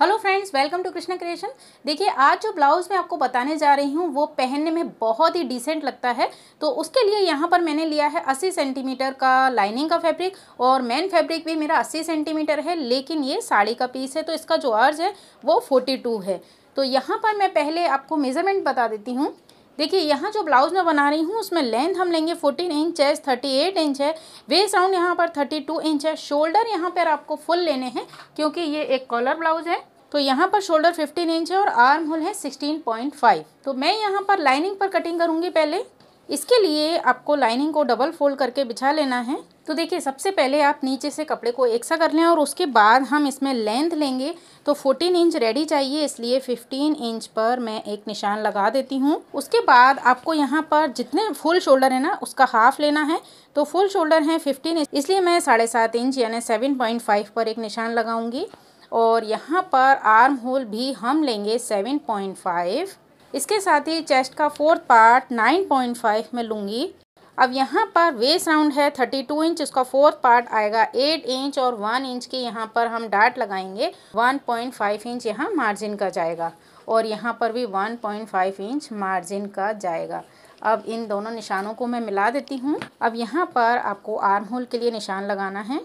Hello friends, welcome to Krishna creation. देखिए, आज जो ब्लाउज़ मैं आपको बताने जा रही हूँ वो पहनने में बहुत ही डिसेंट लगता है। तो उसके लिए यहाँ पर मैंने लिया है 80 सेंटीमीटर का लाइनिंग का फैब्रिक और मेन फैब्रिक भी मेरा 80 सेंटीमीटर है, लेकिन ये साड़ी का पीस है तो इसका जो अर्ज है वो 42 है। तो यहाँ पर मैं पहले आपको मेजरमेंट बता देती हूँ। देखिए, यहाँ जो ब्लाउज मैं बना रही हूँ उसमें लेंथ हम लेंगे 14 इंच है, 38 इंच है, वेस्ट राउंड यहाँ पर 32 इंच है, शोल्डर यहाँ पर आपको फुल लेने हैं क्योंकि ये एक कॉलर ब्लाउज है। तो यहाँ पर शोल्डर 15 इंच है और आर्म होल है 16.5। तो मैं यहाँ पर लाइनिंग पर कटिंग करूँगी। पहले इसके लिए आपको लाइनिंग को डबल फोल्ड करके बिछा लेना है। तो देखिए, सबसे पहले आप नीचे से कपड़े को एक सा कर लें और उसके बाद हम इसमें लेंथ लेंगे। तो 14 इंच रेडी चाहिए, इसलिए 15 इंच पर मैं एक निशान लगा देती हूँ। उसके बाद आपको यहाँ पर जितने फुल शोल्डर है ना उसका हाफ लेना है। तो फुल शोल्डर है 15 इंच, इसलिए मैं 7.5 इंच यानी 7.5 पर एक निशान लगाऊंगी। और यहाँ पर आर्म होल भी हम लेंगे 7.5। इसके साथ ही चेस्ट का फोर्थ पार्ट 9.5 में लूँगी। अब यहाँ पर वेस्ट राउंड है 32 इंच, उसका फोर्थ पार्ट आएगा 8 इंच और 1 इंच के यहाँ पर हम डार्ट लगाएंगे। 1.5 इंच यहाँ मार्जिन का जाएगा और यहाँ पर भी 1.5 इंच मार्जिन का जाएगा। अब इन दोनों निशानों को मैं मिला देती हूँ। अब यहाँ पर आपको आर्म होल के लिए निशान लगाना है।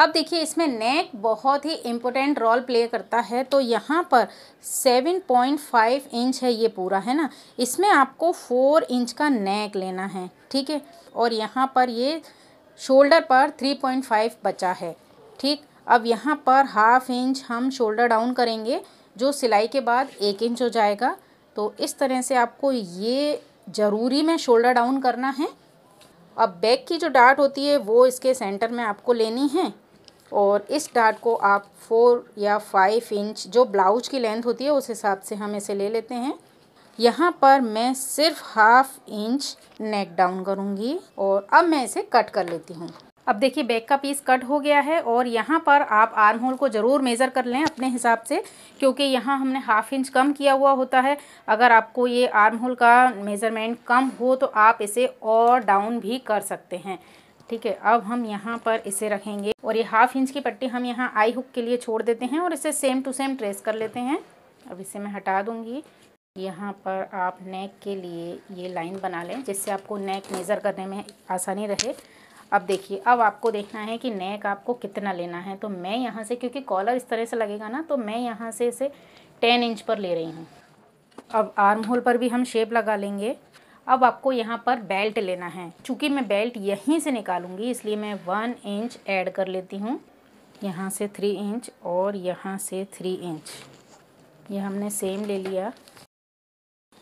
अब देखिए, इसमें नेक बहुत ही इम्पोर्टेंट रोल प्ले करता है। तो यहाँ पर 7.5 इंच है ये पूरा, है ना, इसमें आपको 4 इंच का नेक लेना है, ठीक है। और यहाँ पर ये शोल्डर पर 3.5 बचा है, ठीक। अब यहाँ पर हाफ इंच हम शोल्डर डाउन करेंगे जो सिलाई के बाद 1 इंच हो जाएगा। तो इस तरह से आपको ये ज़रूरी में शोल्डर डाउन करना है। अब बैक की जो डार्ट होती है वो इसके सेंटर में आपको लेनी है और इस डार्ट को आप 4 या 5 इंच, जो ब्लाउज की लेंथ होती है उस हिसाब से हम इसे ले लेते हैं। यहाँ पर मैं सिर्फ हाफ इंच नेक डाउन करूँगी और अब मैं इसे कट कर लेती हूँ। अब देखिए, बैक का पीस कट हो गया है और यहाँ पर आप आर्म होल को ज़रूर मेज़र कर लें अपने हिसाब से, क्योंकि यहाँ हमने हाफ इंच कम किया हुआ होता है। अगर आपको ये आर्म होल का मेज़रमेंट कम हो तो आप इसे और डाउन भी कर सकते हैं, ठीक है। अब हम यहाँ पर इसे रखेंगे और ये हाफ इंच की पट्टी हम यहाँ आई हुक के लिए छोड़ देते हैं और इसे सेम टू सेम ट्रेस कर लेते हैं। अब इसे मैं हटा दूँगी। यहाँ पर आप नेक के लिए ये लाइन बना लें जिससे आपको नेक मेज़र करने में आसानी रहे। अब देखिए, अब आपको देखना है कि नेक आपको कितना लेना है। तो मैं यहाँ से, क्योंकि कॉलर इस तरह से लगेगा ना, तो मैं यहाँ से इसे 10 इंच पर ले रही हूँ। अब आर्म होल पर भी हम शेप लगा लेंगे। अब आपको यहाँ पर बेल्ट लेना है। चूँकि मैं बेल्ट यहीं से निकालूंगी इसलिए मैं 1 इंच ऐड कर लेती हूँ, यहाँ से 3 इंच और यहाँ से 3 इंच, ये हमने सेम ले लिया।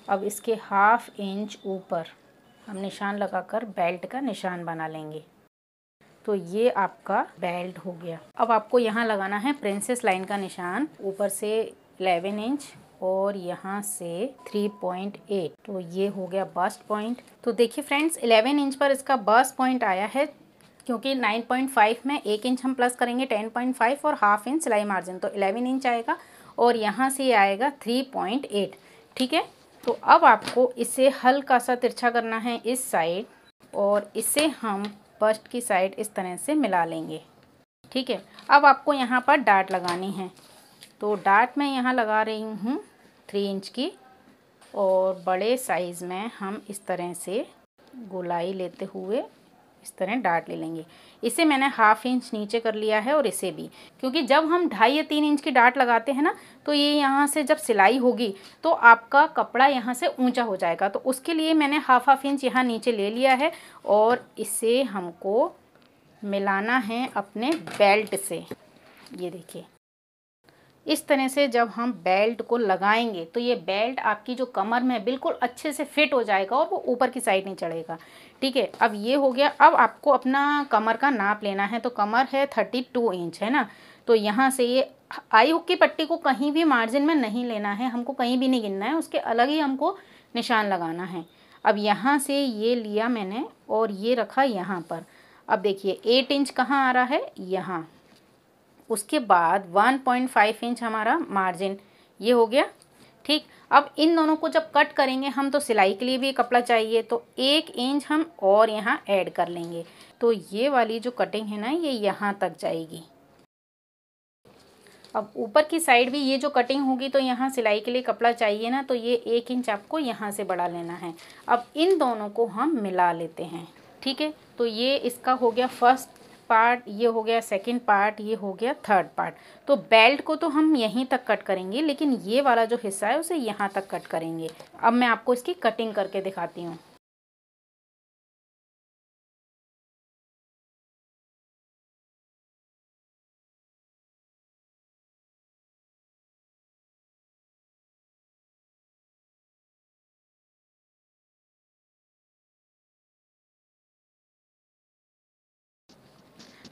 अब इसके हाफ इंच ऊपर हम निशान लगाकर बेल्ट का निशान बना लेंगे। तो ये आपका बेल्ट हो गया। अब आपको यहाँ लगाना है प्रिंसेस लाइन का निशान, ऊपर से 11 इंच और यहाँ से 3.8। तो ये हो गया बस्ट पॉइंट। तो देखिए फ्रेंड्स, 11 इंच पर इसका बस्ट पॉइंट आया है, क्योंकि 9.5 में 1 इंच हम प्लस करेंगे, 10.5 और हाफ इंच सिलाई मार्जिन, तो 11 इंच आएगा और यहाँ से आएगा 3.8, ठीक है। तो अब आपको इसे हल्का सा तिरछा करना है इस साइड और इसे हम बस्ट की साइड इस तरह से मिला लेंगे, ठीक है। अब आपको यहाँ पर डार्ट लगानी है। तो डार्ट मैं यहाँ लगा रही हूँ 3 इंच की और बड़े साइज़ में हम इस तरह से गोलाई लेते हुए इस तरह डार्ट ले लेंगे। इसे मैंने हाफ इंच नीचे कर लिया है और इसे भी, क्योंकि जब हम 2.5 या 3 इंच की डार्ट लगाते हैं ना तो ये यहाँ से जब सिलाई होगी तो आपका कपड़ा यहाँ से ऊंचा हो जाएगा। तो उसके लिए मैंने हाफ इंच यहाँ नीचे ले लिया है और इसे हमको मिलाना है अपने बेल्ट से। ये देखिए, इस तरह से जब हम बेल्ट को लगाएंगे तो ये बेल्ट आपकी जो कमर में बिल्कुल अच्छे से फिट हो जाएगा और वो ऊपर की साइड नहीं चढ़ेगा, ठीक है। अब ये हो गया। अब आपको अपना कमर का नाप लेना है। तो कमर है 32 इंच, है ना, तो यहाँ से ये आई हुक की पट्टी को कहीं भी मार्जिन में नहीं लेना है, हमको कहीं भी नहीं गिनना है, उसके अलग ही हमको निशान लगाना है। अब यहाँ से ये लिया मैंने और ये रखा यहाँ पर। अब देखिए 8 इंच कहाँ आ रहा है, यहाँ। उसके बाद 1.5 इंच हमारा मार्जिन, ये हो गया, ठीक। अब इन दोनों को जब कट करेंगे हम, तो सिलाई के लिए भी कपड़ा चाहिए, तो 1 इंच हम और यहाँ ऐड कर लेंगे। तो ये वाली जो कटिंग है ना, ये यहाँ तक जाएगी। अब ऊपर की साइड भी ये जो कटिंग होगी तो यहाँ सिलाई के लिए कपड़ा चाहिए ना, तो ये 1 इंच आपको यहाँ से बढ़ा लेना है। अब इन दोनों को हम मिला लेते हैं, ठीक है। तो ये इसका हो गया फर्स्ट पार्ट, ये हो गया सेकंड पार्ट, ये हो गया थर्ड पार्ट। तो बेल्ट को तो हम यहीं तक कट करेंगे, लेकिन ये वाला जो हिस्सा है उसे यहाँ तक कट करेंगे। अब मैं आपको इसकी कटिंग करके दिखाती हूँ।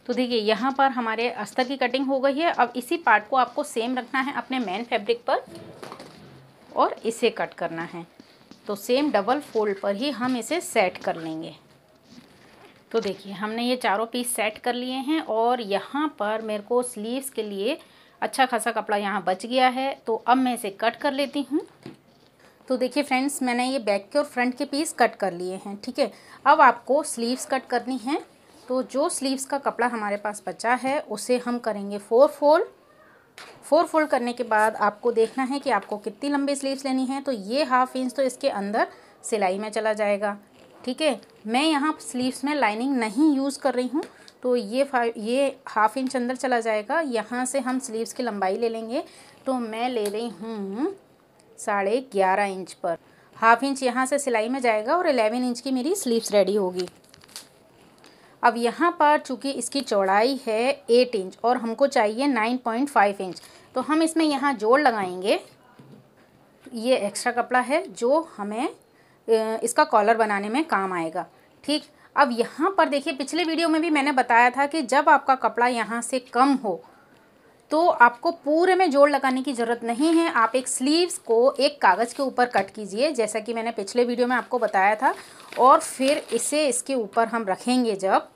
तो देखिए यहाँ पर हमारे अस्तर की कटिंग हो गई है। अब इसी पार्ट को आपको सेम रखना है अपने मेन फैब्रिक पर और इसे कट करना है। तो सेम डबल फोल्ड पर ही हम इसे सेट कर लेंगे। तो देखिए हमने ये चारों पीस सेट कर लिए हैं और यहाँ पर मेरे को स्लीव्स के लिए अच्छा खासा कपड़ा यहाँ बच गया है, तो अब मैं इसे कट कर लेती हूँ। तो देखिए फ्रेंड्स, मैंने ये बैक के और फ्रंट के पीस कट कर लिए हैं, ठीक है। अब आपको स्लीव्स कट करनी है, तो जो स्लीव्स का कपड़ा हमारे पास बचा है उसे हम करेंगे 4 फोल्ड। 4 फोल्ड करने के बाद आपको देखना है कि आपको कितनी लंबी स्लीव्स लेनी है। तो ये ½ इंच तो इसके अंदर सिलाई में चला जाएगा, ठीक है। मैं यहाँ स्लीव्स में लाइनिंग नहीं यूज़ कर रही हूँ, तो ये ½ इंच अंदर चला जाएगा। यहाँ से हम स्लीव्स की लंबाई ले लेंगे, तो मैं ले रही हूँ 11.5 इंच पर। ½ इंच यहाँ से सिलाई में जाएगा और 11 इंच की मेरी स्लीव्स रेडी होगी। अब यहाँ पर चूँकि इसकी चौड़ाई है 8 इंच और हमको चाहिए 9.5 इंच, तो हम इसमें यहाँ जोड़ लगाएंगे। ये एक्स्ट्रा कपड़ा है जो हमें इसका कॉलर बनाने में काम आएगा, ठीक। अब यहाँ पर देखिए पिछले वीडियो में भी मैंने बताया था कि जब आपका कपड़ा यहाँ से कम हो तो आपको पूरे में जोड़ लगाने की ज़रूरत नहीं है। आप एक स्लीव्स को एक कागज़ के ऊपर कट कीजिए, जैसा कि मैंने पिछले वीडियो में आपको बताया था, और फिर इसे इसके ऊपर हम रखेंगे जब,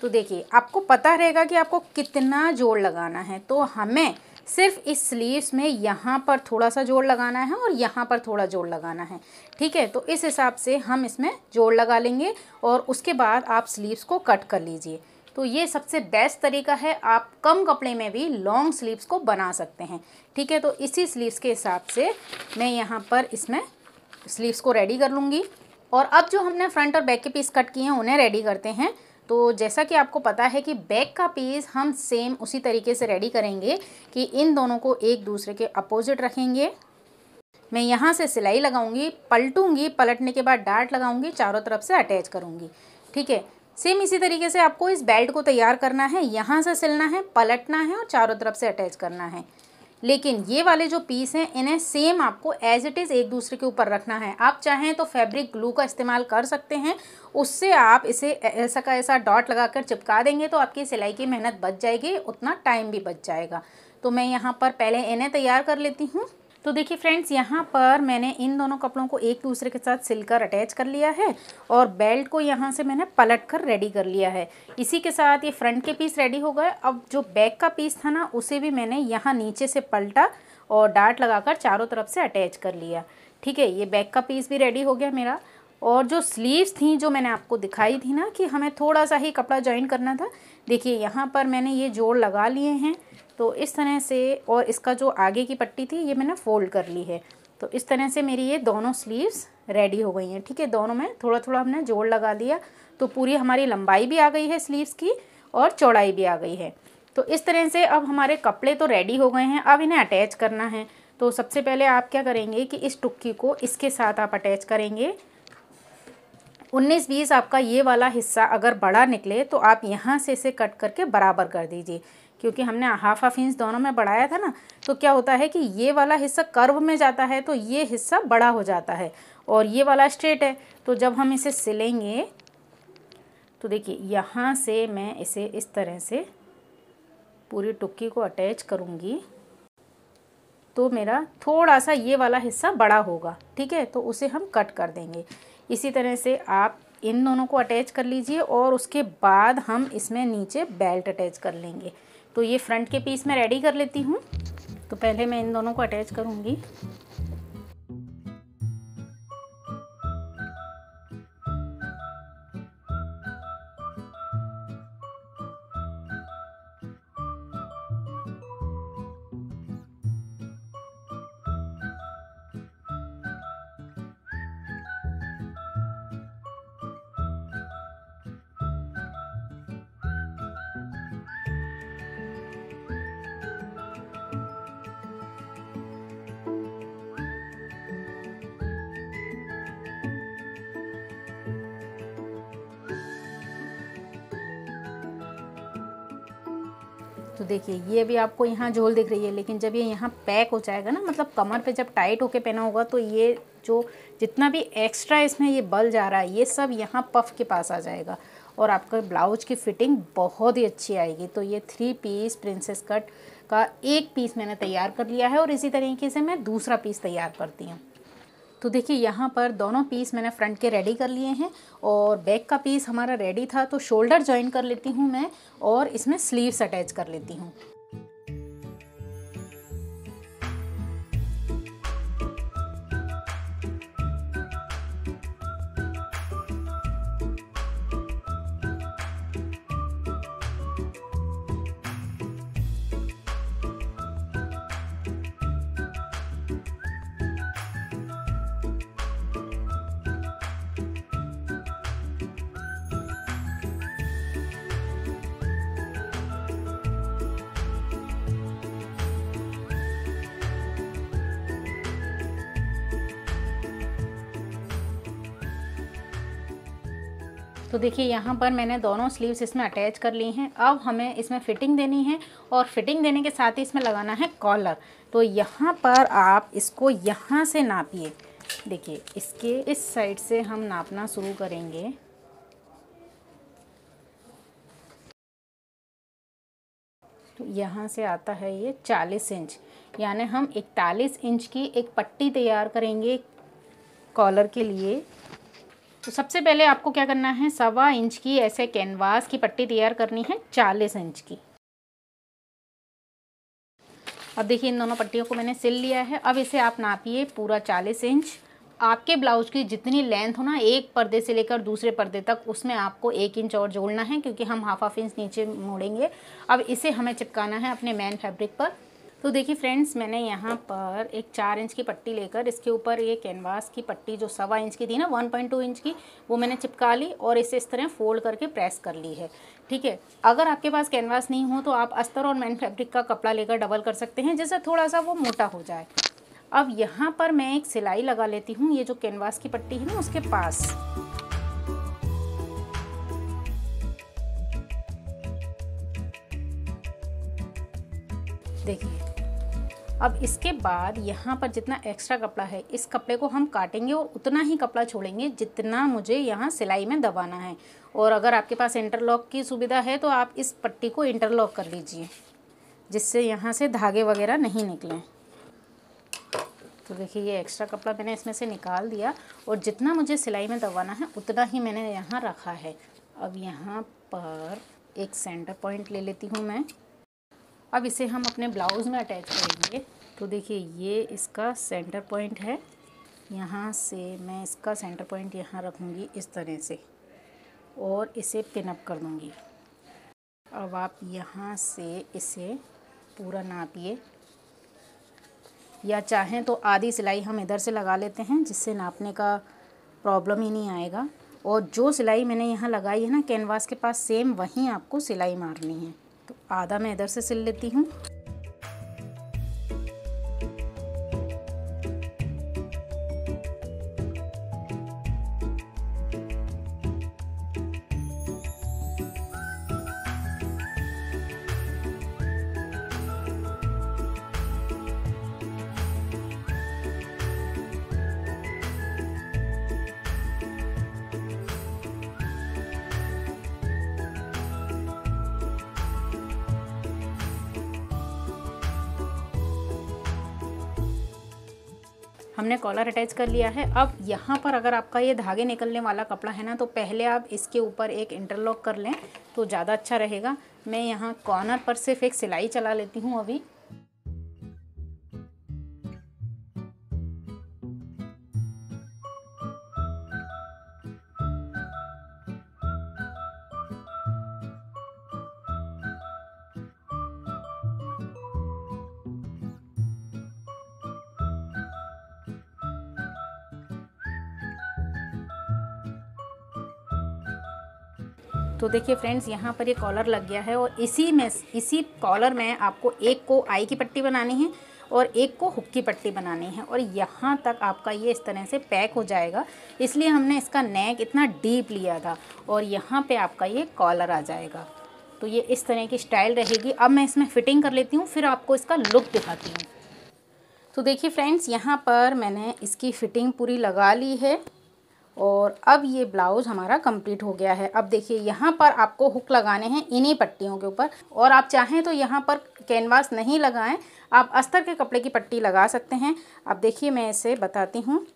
तो देखिए आपको पता रहेगा कि आपको कितना जोड़ लगाना है। तो हमें सिर्फ इस स्लीव्स में यहाँ पर थोड़ा सा जोड़ लगाना है और यहाँ पर थोड़ा जोड़ लगाना है, ठीक है। तो इस हिसाब से हम इसमें जोड़ लगा लेंगे और उसके बाद आप स्लीव्स को कट कर लीजिए। तो ये सबसे बेस्ट तरीका है, आप कम कपड़े में भी लॉन्ग स्लीव्स को बना सकते हैं, ठीक है। तो इसी स्लीव्स के हिसाब से मैं यहाँ पर इसमें स्लीव्स को रेडी कर लूँगी। और अब जो हमने फ्रंट और बैक के पीस कट किए हैं उन्हें रेडी करते हैं। तो जैसा कि आपको पता है कि बैक का पीस हम सेम उसी तरीके से रेडी करेंगे कि इन दोनों को एक दूसरे के अपोजिट रखेंगे। मैं यहाँ से सिलाई लगाऊंगी, पलटूंगी, पलटने के बाद डार्ट लगाऊंगी, चारों तरफ से अटैच करूँगी, ठीक है। सेम इसी तरीके से आपको इस बेल्ट को तैयार करना है, यहाँ से सिलना है, पलटना है और चारों तरफ से अटैच करना है। लेकिन ये वाले जो पीस हैं इन्हें सेम आपको एज इट इज़ एक दूसरे के ऊपर रखना है। आप चाहें तो फैब्रिक ग्लू का इस्तेमाल कर सकते हैं, उससे आप इसे ऐसा का ऐसा डॉट लगाकर चिपका देंगे तो आपकी सिलाई की मेहनत बच जाएगी, उतना टाइम भी बच जाएगा। तो मैं यहाँ पर पहले इन्हें तैयार कर लेती हूँ। तो देखिए फ्रेंड्स, यहाँ पर मैंने इन दोनों कपड़ों को एक दूसरे के साथ सिलकर अटैच कर लिया है और बेल्ट को यहाँ से मैंने पलट कर रेडी कर लिया है। इसी के साथ ये फ्रंट के पीस रेडी हो गए। अब जो बैक का पीस था ना, उसे भी मैंने यहाँ नीचे से पलटा और डार्ट लगाकर चारों तरफ से अटैच कर लिया, ठीक है। ये बैक का पीस भी रेडी हो गया मेरा। और जो स्लीव्स थी जो मैंने आपको दिखाई थी ना कि हमें थोड़ा सा ही कपड़ा ज्वाइन करना था, देखिए यहाँ पर मैंने ये जोड़ लगा लिए हैं, तो इस तरह से। और इसका जो आगे की पट्टी थी ये मैंने फोल्ड कर ली है। तो इस तरह से मेरी ये दोनों स्लीव्स रेडी हो गई हैं, ठीक है। दोनों में थोड़ा थोड़ा हमने जोड़ लगा दिया, तो पूरी हमारी लंबाई भी आ गई है स्लीव्स की और चौड़ाई भी आ गई है। तो इस तरह से अब हमारे कपड़े तो रेडी हो गए हैं, अब इन्हें अटैच करना है। तो सबसे पहले आप क्या करेंगे कि इस टुक्की को इसके साथ आप अटैच करेंगे। 19-20 आपका ये वाला हिस्सा अगर बड़ा निकले तो आप यहाँ से इसे कट करके बराबर कर दीजिए, क्योंकि हमने ½ इंच दोनों में बढ़ाया था ना। तो क्या होता है कि ये वाला हिस्सा कर्व में जाता है तो ये हिस्सा बड़ा हो जाता है और ये वाला स्ट्रेट है। तो जब हम इसे सिलेंगे तो देखिए यहाँ से मैं इसे इस तरह से पूरी टुक्की को अटैच करूँगी, तो मेरा थोड़ा सा ये वाला हिस्सा बड़ा होगा, ठीक है। तो उसे हम कट कर देंगे। इसी तरह से आप इन दोनों को अटैच कर लीजिए और उसके बाद हम इसमें नीचे बेल्ट अटैच कर लेंगे। तो ये फ्रंट के पीस में रेडी कर लेती हूँ। तो पहले मैं इन दोनों को अटैच करूँगी। तो देखिए ये भी आपको यहाँ झोल दिख रही है, लेकिन जब ये यहाँ पैक हो जाएगा ना, मतलब कमर पे जब टाइट होके पहना होगा, तो ये जो जितना भी एक्स्ट्रा इसमें ये बल जा रहा है ये सब यहाँ पफ के पास आ जाएगा और आपका ब्लाउज की फिटिंग बहुत ही अच्छी आएगी। तो ये 3 पीस प्रिंसेस कट का एक पीस मैंने तैयार कर लिया है और इसी तरीके से मैं दूसरा पीस तैयार करती हूँ। तो देखिए यहाँ पर दोनों पीस मैंने फ्रंट के रेडी कर लिए हैं और बैक का पीस हमारा रेडी था, तो शोल्डर जॉइन कर लेती हूँ मैं और इसमें स्लीव्स अटैच कर लेती हूँ। तो देखिए यहाँ पर मैंने दोनों स्लीव्स इसमें अटैच कर ली हैं। अब हमें इसमें फिटिंग देनी है और फिटिंग देने के साथ ही इसमें लगाना है कॉलर। तो यहाँ पर आप इसको यहाँ से नापिए, देखिए इसके इस साइड से हम नापना शुरू करेंगे। तो यहाँ से आता है ये 40 इंच, यानी हम 41 इंच की एक पट्टी तैयार करेंगे कॉलर के लिए। तो सबसे पहले आपको क्या करना है, 1.25 इंच की ऐसे कैनवास की पट्टी तैयार करनी है 40 इंच की। अब देखिए इन दोनों पट्टियों को मैंने सिल लिया है। अब इसे आप नापिए पूरा 40 इंच। आपके ब्लाउज की जितनी लेंथ हो ना, एक पर्दे से लेकर दूसरे पर्दे तक, उसमें आपको 1 इंच और जोड़ना है, क्योंकि हम 1/2 इंच नीचे मोड़ेंगे। अब इसे हमें चिपकाना है अपने मेन फैब्रिक पर। तो देखिए फ्रेंड्स, मैंने यहाँ पर एक 4 इंच की पट्टी लेकर इसके ऊपर ये कैनवास की पट्टी जो 1.25 इंच की थी ना, 1.2 इंच की, वो मैंने चिपका ली और इसे इस तरह फोल्ड करके प्रेस कर ली है। ठीक है, अगर आपके पास कैनवास नहीं हो तो आप अस्तर और मैन फैब्रिक का कपड़ा लेकर डबल कर सकते हैं, जिससे थोड़ा सा वो मोटा हो जाए। अब यहाँ पर मैं एक सिलाई लगा लेती हूँ ये जो कैनवास की पट्टी है ना उसके पास। देखिए, अब इसके बाद यहाँ पर जितना एक्स्ट्रा कपड़ा है इस कपड़े को हम काटेंगे और उतना ही कपड़ा छोड़ेंगे जितना मुझे यहाँ सिलाई में दबाना है। और अगर आपके पास इंटरलॉक की सुविधा है तो आप इस पट्टी को इंटरलॉक कर लीजिए, जिससे यहाँ से धागे वगैरह नहीं निकलें। तो देखिए ये एक्स्ट्रा कपड़ा मैंने इसमें से निकाल दिया और जितना मुझे सिलाई में दबाना है उतना ही मैंने यहाँ रखा है। अब यहाँ पर एक सेंटर पॉइंट ले लेती हूँ मैं। अब इसे हम अपने ब्लाउज़ में अटैच करेंगे। तो देखिए ये इसका सेंटर पॉइंट है, यहाँ से मैं इसका सेंटर पॉइंट यहाँ रखूँगी इस तरह से और इसे पिनअप कर दूँगी। अब आप यहाँ से इसे पूरा नापिए, या चाहें तो आधी सिलाई हम इधर से लगा लेते हैं, जिससे नापने का प्रॉब्लम ही नहीं आएगा। और जो सिलाई मैंने यहाँ लगाई है ना कैनवास के पास, सेम वहीं आपको सिलाई मारनी है। तो आधा मैं इधर से सिल लेती हूँ। हमने कॉलर अटैच कर लिया है। अब यहाँ पर अगर आपका ये धागे निकलने वाला कपड़ा है ना, तो पहले आप इसके ऊपर एक इंटरलॉक कर लें तो ज़्यादा अच्छा रहेगा। मैं यहाँ कॉर्नर पर सिर्फ एक सिलाई चला लेती हूँ अभी। तो देखिए फ्रेंड्स, यहाँ पर ये कॉलर लग गया है और इसी कॉलर में आपको एक को आई की पट्टी बनानी है और एक को हुक की पट्टी बनानी है। और यहाँ तक आपका ये इस तरह से पैक हो जाएगा, इसलिए हमने इसका नेक इतना डीप लिया था। और यहाँ पे आपका ये कॉलर आ जाएगा। तो ये इस तरह की स्टाइल रहेगी। अब मैं इसमें फिटिंग कर लेती हूँ, फिर आपको इसका लुक दिखाती हूँ। तो देखिए फ्रेंड्स, यहाँ पर मैंने इसकी फ़िटिंग पूरी लगा ली है और अब ये ब्लाउज़ हमारा कंप्लीट हो गया है। अब देखिए यहाँ पर आपको हुक लगाने हैं इन्हीं पट्टियों के ऊपर, और आप चाहें तो यहाँ पर कैनवास नहीं लगाएं, आप अस्तर के कपड़े की पट्टी लगा सकते हैं। अब देखिए मैं इसे बताती हूँ,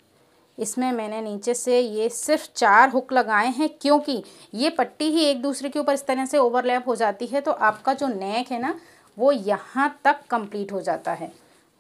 इसमें मैंने नीचे से ये सिर्फ 4 हुक लगाए हैं क्योंकि ये पट्टी ही एक दूसरे के ऊपर इस तरह से ओवरलैप हो जाती है, तो आपका जो नेक है ना वो यहाँ तक कंप्लीट हो जाता है,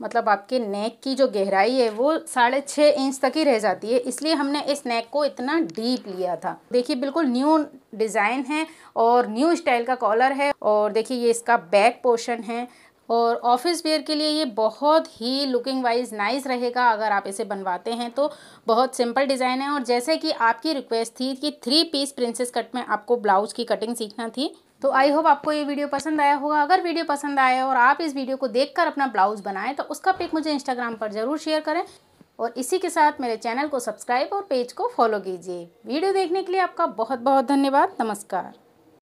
मतलब आपके नेक की जो गहराई है वो 6.5 इंच तक ही रह जाती है, इसलिए हमने इस नेक को इतना डीप लिया था। देखिए बिल्कुल न्यू डिज़ाइन है और न्यू स्टाइल का कॉलर है, और देखिए ये इसका बैक पोर्शन है, और ऑफिस वेयर के लिए ये बहुत ही लुकिंग वाइज नाइस रहेगा। अगर आप इसे बनवाते हैं तो बहुत सिंपल डिज़ाइन है, और जैसे कि आपकी रिक्वेस्ट थी कि 3 पीस प्रिंसेस कट में आपको ब्लाउज की कटिंग सीखना थी, तो आई होप आपको ये वीडियो पसंद आया होगा। अगर वीडियो पसंद आया और आप इस वीडियो को देखकर अपना ब्लाउज़ बनाएं तो उसका पिक मुझे इंस्टाग्राम पर ज़रूर शेयर करें, और इसी के साथ मेरे चैनल को सब्सक्राइब और पेज को फॉलो कीजिए। वीडियो देखने के लिए आपका बहुत बहुत धन्यवाद। नमस्कार।